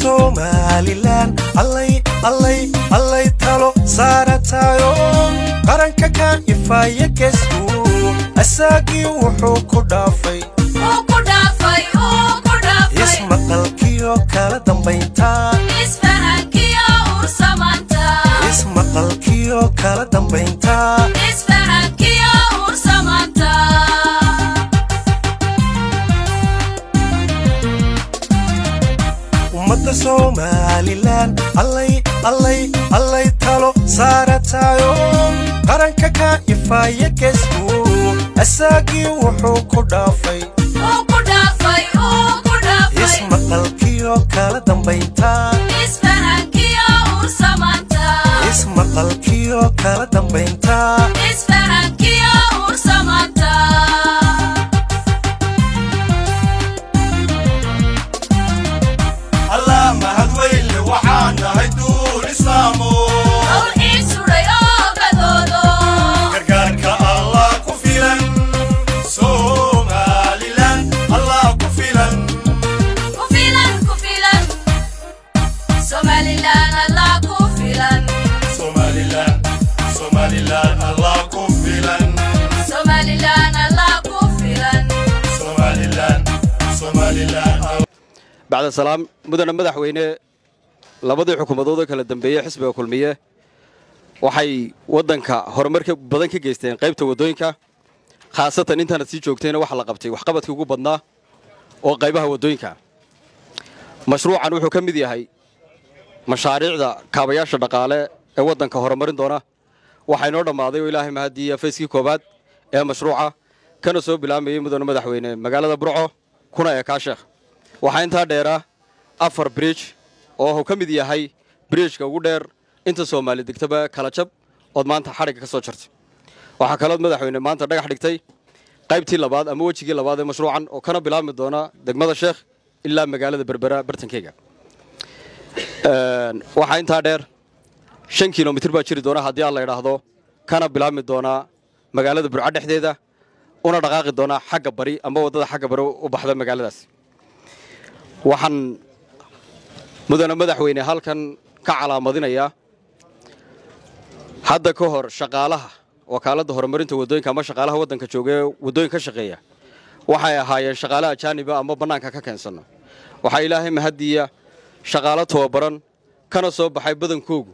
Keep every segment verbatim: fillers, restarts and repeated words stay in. Somaliland allay allay allay talo saaratayo qaranka kan ifaya kesku asagi wuxuu ku dhaafay oo ku dhaafay oo ku dhaafay isma qalkiyo kala dambaynta isfahankiyo ur samanta isma qalkiyo kala dambaynta isfahankiyo ur samanta Somaliland allay allay allay talo saaratayo qaranka kan ifaya kesku asagi wuxuu ku dhaafay oo ku dhaafay oo ku dhaafay isma qalkiyo kala dambaynta isfahankiyo ur samanta isma qalkiyo kala dambaynta isfahankiyo ur samanta Somaliland, Allah kufilan. Somaliland, Somaliland, Allah kufilan. Somaliland, Allah kufilan. Somaliland, Somaliland. بعد السلام مدن مدحوينه لبضي حكومتودا كلا دنبيه حسبه كلميه وحي ودنك هرمرك بدنك جيستين قيبته ودوينك خاصة أنت نسيج وقتين وحلقبتي وحقبت كوجو بدنا وقيبها ودوينك مشروع عنوحه كم ذي هاي مشاريع كابياش الدقالة أودن كهرمرين دونا وحينور الماضي وإلهي مهدي فيسكي كوباد مشروعة كانوا سو بلامي مدن مدحوينه مقالة برعه كنا يكاشخ وحين تا ديره أفر بريج أو كم ذي هاي بريج كودر أنت سومالي دكتبه كلاشب أضمان تحرك كسرت وحكالات مدحوينه ما أنت رجع حركتي قيبتي لبعض أموجي لبعض مشروعا وكانوا بلامي دونا دك ماذا شيخ إلا مقالة بربرة برتنكيجا وحين تادر شن كيلومتر باشري دونا هدي الله يرحمه كان بلامي دونا مقالة برعد حديدة ونا دقاق دونا حق بري أما وده حق برو وبحدا مقالة داس وحن مدن مدحوينه هل كان كعلى مدينة يا هذا كهر شغالها وكالة دهور مرين تودين كم شغالها ودن كشوجة ودين كشقية وحيا هاي شغالة كان يبقى أما بناك ككنسنا وحيا الله مهدية شغالته وبرن كانوا صوب حيبدن كوجو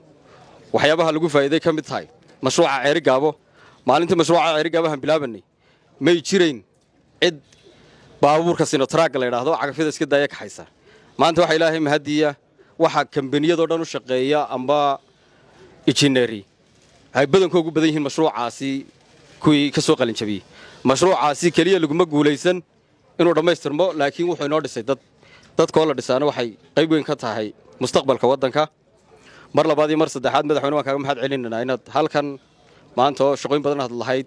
وحيابها لقوا فائدة كم بتاعي مشروع عريق أبو ما أنت مشروع عريق أبو هم بلابني ما يشيرين عد بابور كسينو تراك اللي راهدو عارف إذا سكت دايك حيسا ما أنت وح إلهي مهدية وح كم بنية دورنا شقية أمبا إتشينري حيبدن كوجو بدين المشروع عاسي كوي كسوق اللي نشبيه مشروع عاسي كليه لقوا مجوليسن إنه رميستر ما لكن هو حنور السيدات dad koola dhisana waxay qayb weyn ka tahay mustaqbalka wadanka mar labaad iyo mar saddexaad madaxweynaha kaaga mahad celinayna inaad halkan maanta shaqooyin badan had lahayd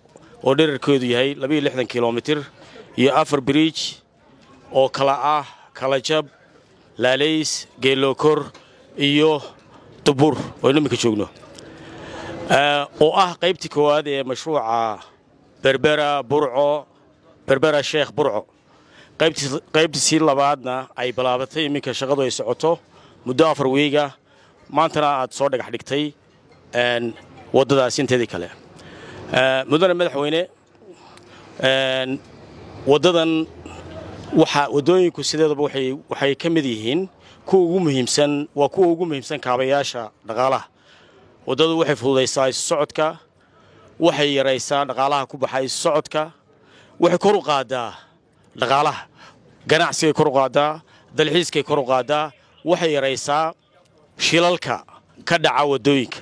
ودير كودي هي لبي لحدن كيلومتر يا أفر بريج أو كلاعة كلاجب لاليس جيلوكور يو تبور وينو مكشوجنو أو أه قيبتك هذا مشروع بربرة برعو بربرة شيخ برعو قيبت قيبت سير لبعضنا أي بلابتي مين كشغله يسعته مدافر ويجا ما أنتنا أتصور حديقتي and وده داسين تدي كله مدن مدحوينه and وده دن وح ودوني كسيدة بوحي وحي كم ذيهن كوجو مهم سن وكوجو مهم سن كابياشة نقاله وده وحي فلذي سايس صعدك وحي رئيسان نقاله كوبحي صعدك وحي كرو قادا نقاله ganacsiga kor qaada dalxiiska kor qaada waxay yareysaa shilalka ka dhaca wadooyinka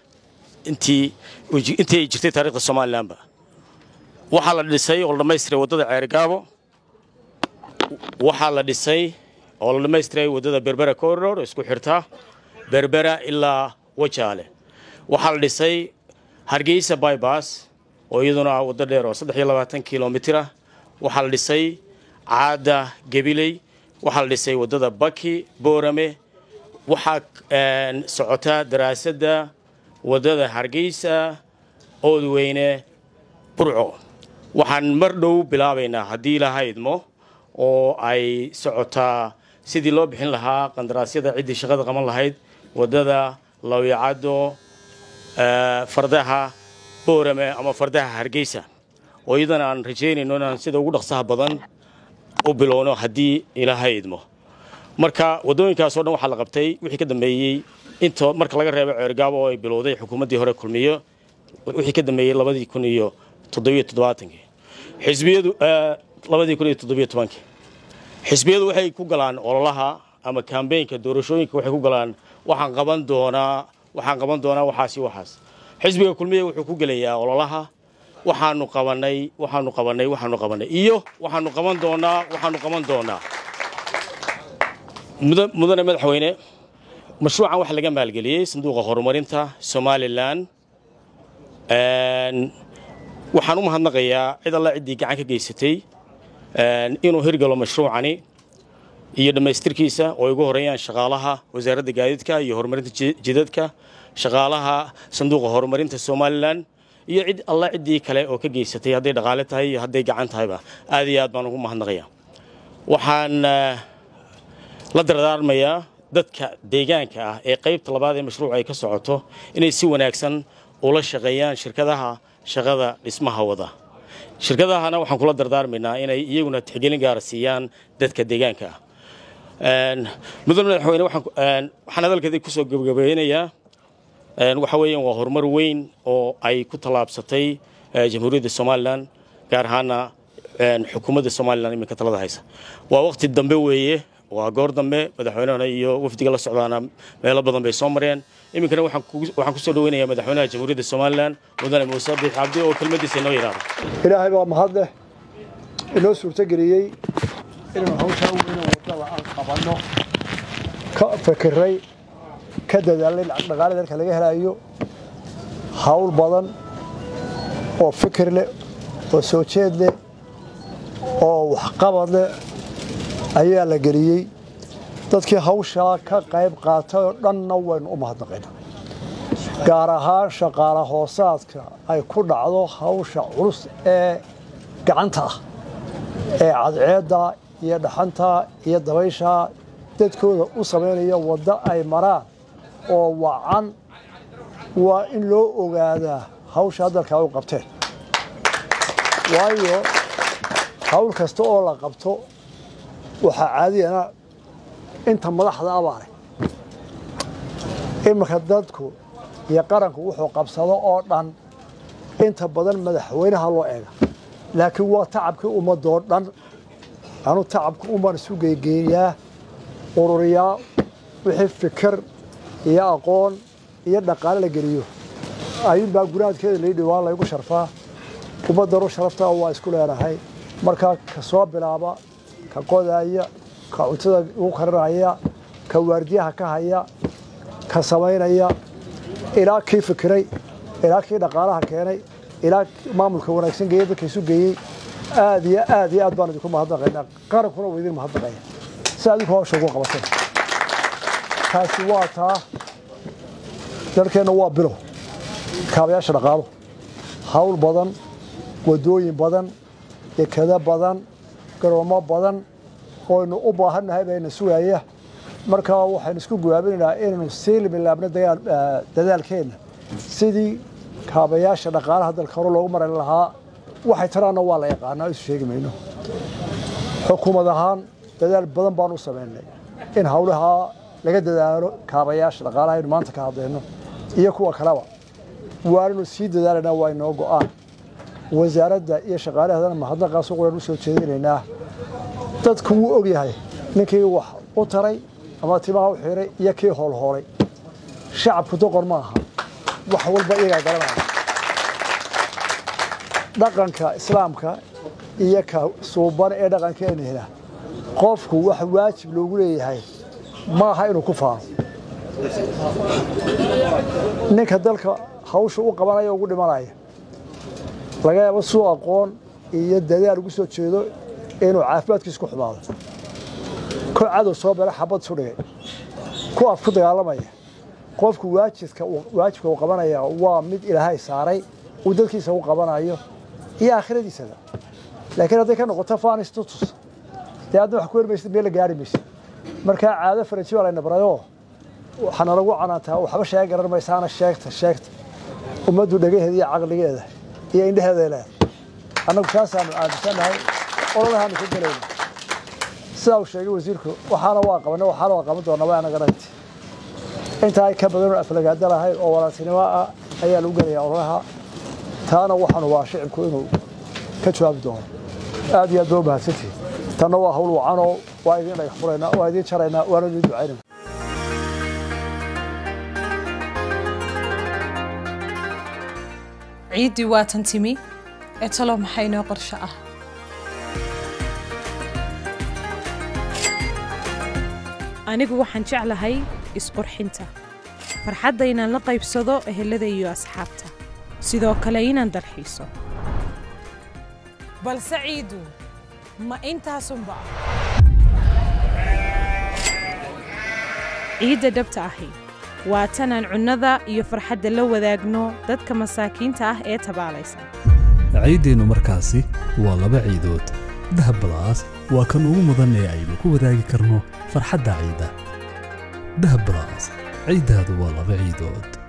أنتي أنتي جرتي تاريخ الصوماليلند وحال لسي الله ما يسري ودد عرقابه وحال لسي الله ما يسري ودد بربرة كورر يسكو حرتها بربرة إلا وجهاله وحال لسي هرجيس باي باس ويدنا ودد رصد حيل واتن كيلومتره وحال لسي عادة قبيلي وحال لسي ودد بكي بورمه وحق سعوتها دراسة دا ودد هرجيسة أودوينه برعو وحن مردو بلا بينا هدي لها يدمو أو أي سعوتها سيدي لو بحين لها قندراسية دا عدي شغاد غمان لها يد ودد لو يعادو فردها بورمه أما فردها هرجيسة ويدنا عن رجيني نونا سيدا وقلق صاحبضان وبلونه هدي إلى هيدمه. مركا ودوني كاسورنا وحلقة بتي وحكيت ميجي أنتو مركا لقى ربع عرقابه بلودي حكومة دي هرا كلمية وحكيت ميجي لبادي يكون يو تضوية تضواتنجي حزبية ااا لبادي يكون يتضوية تبانكي حزبية وحي كوجلان والله أما كامبين كدورشوني كوحي كوجلان وحن قبان دونا وحن قبان دونا وحاسي وحاس حزبية كلمية وحكوجلية والله waxaanu qabanay waxaanu qabanay waxaanu qabanay iyo waxaanu qaban doonaa waxaanu qaban doonaa mudane madaxweyne mashruucan wax laga maalgeliyay sanduuqa horumarinta Somaliland een waxaan u mahadnaqayaa cid alla cidii gacan ka geysatay een inuu hirgalo mashruucani iyo dhameystirkiisa oo ugu horeeyaan shaqaalaha wasaaradda gaadiidka iyo horumarinta jidadka shaqaalaha sanduuqa horumarinta Somaliland يعد الله عدي كلا أو كجي ستي هذه الغالطة هي هذه جعان طيبة هذه أضمنه مهندقية وحن لا دردار ميا دتك ديجان كا قيب طلب هذا المشروع أي كسرعته إن يسوي ناكسن ولا شغيان شركتها شغلة اسمها وضع شركتها أنا وحن كل دردار منا إن يجون تحجين جارسيان دتك ديجان كا مثل من الحين وحن وحن هذا الكذي كسر جبجبين يا وحويين وهرمر وين أو أي كتلاب ستي جمهورية الصوماليلان كارهانا حكومة الصوماليلان من كتلة هايسة ووقت الدمبوية وجوردن ما بدحونا يو وفد جلس عدانا ما لبضن بسمرين يمكن وحن وحن كسلوين يا بدحونا جمهورية الصوماليلان وذا المصابي عبدي وكلمة سينويرا هنا هيبقى مهضة الناس وتجري إنه هو شو إنه وطلع قبلنا كفكري كده دليل على الغالي ذلك اللي جهله أيوه حاول بدن أو فكر له أو سوتشيد له أو حقبض له أيه اللي جريه تذكر هوش شراكة قريب قاتل رنوين أمهات نقينا قارها شقارة حساس كا أي كل عضو هوش عروس قعنتها عذعدا يدحنتها يدويشها تذكر أصبعين وضع أي مرة أو عن وإن لو هذا هوش هذا كاو قبته وياه هول كستو الله قبته وحعادي أنا أنت ملاحظ أباري إما خدتكو يقارنك وحقب صلاة أردن أنت بدل مدح وينها الله إله لكن هو تعبك وما دورن أنا تعبك وما نسوق يجيني أوروريا وحب فكر يا أقول يا نقال لجريو أيوب بقولات كذا اللي دي والله يكون شرفة وبدرو شرفته هو إسكولة رهاي مركا كصواب بلعبة كقضايا كأوتة وخرعية كواردية هكاهية كسماينية إلى كيف فكري إلى كي نقالها كيري إلى ما ملكونا يكسن جيد كيسو جي آدي آدي أدبان يكون مهضة غيرنا قارب كنا ويدين مهضة غير سألك هو شو قوة بس كسواتها تركي نواب بره كابياش رقابه حول بدن ودوين بدن يكذا بدن كروما بدن وإنه أباهن هاي بين السوية مركب واحد نسكو جوابنا إنه سيل من لابنا ديال ديال كين سيدي كابياش رقابه هذا الكرول عمر لها واحد ترى نوال يقعنا يسوي منه حكومة ذهان تدل بدن بانو سبعين إن حولها laga dadaalo kaabayaasha dhaqaalaha maanta ka hadlayno iyo kuwa kalaba waa inuu sii dadaalnaa waa inoo go'aan wasaaradda iyo shaqaalahaadana mahadnaqa soo qoran u soo jeedinaynaa dadku uu og yahay ninkii wax u taray ama tibaha u xiray iyo kii hool hoolay shacabku doqor ma aha wax walba iyaga garanaya dhaqanka islaamka iyo ka suuban ee dhaqankeena qofku wax waajib loogu leeyahay ما هاي نكفاه. نك هذلك هوش وقبلنا يوجد مراي. لقيا بس هو قان يدري أرجو سوت شيء إنه عافيات كيس كحبال. كل عدو صابر حبض سريع. كوا فضي على ماي. قف كواجس كوا واجس كوا قبلنا يا وامد إلى هاي ساري ودل كيس هو قبلنا يا. هي آخر دي سلا. لكن هذا كان غطفان استوتس. تأذن حكور بس بيل جاري بس. مركا عادة فرنسي ولا نبرايو وحنا رجوع عناتها وحبش يقرر ما يسانا الشيخت الشيخت ومدو دقيه هذه عقلية هذا هي عند هذا لا أنا بشاسة من عاد سنة هاي والله هم كده لين ساو الشيء وزيركو وحنا واقع أنا وحنا واقع مدو أنا وأنا قرنت أنت هاي كبدون أفلق عدل هاي أول سنوات هي الوجرية أولها ثانا وحنا واشع كونه كتشوف بدون هذه دوبها ستي تنوع هولو عنو وايدين يحفرنا وايدين شرينا ورد دعينا. عيد دواتن تيمي اتلوم حينا قرشاه. أنا جوا حنشعل هاي إسقرحنته. فرحدينا نلقي بصدو هالذي يصحبته. سيدو كلينا درحيسه. بل سعيدو. ما انتهى سنبع عيد دبت أحي واتنا عنذا يفرح دلو ذاقنو دادك مساكين تاه ايه تبع ليسا عيدين ومركاسي والبا عيدوت ذهب بلاس وكانوا مضني عيدوك وذاقي كرنو فرح دا عيدا ذهب بلاس عيد هذا والبا عيدوت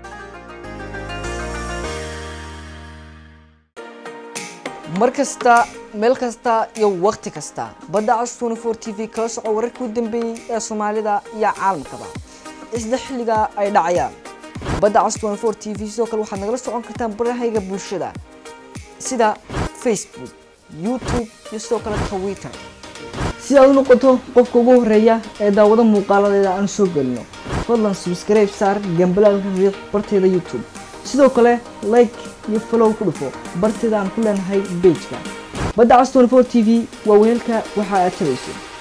مركزتا ملكستا يو وقت كستا بدأ عصون فور تي في كاس عورك ودنبي يا سوماليدا يا عالم كبا إصلح لقى أي دعيا بدأ عصون فور تي في سوكل وحنا جلست عن كتان برا هيجا بوشدا سيدا فيسبوك يوتيوب يسوكل تويتر سيدا نقطه بفكوه ريا إذا وده مقالة إذا أنسوقلنا فضلا سبسكرايب صار جنبلا نقدر برتيدا يوتيوب سيدوكله لايك يفولو كلفو برتيدا نقولن هاي بيجكا بدأ عصون فور تي في وويلكا وحاء تريسون.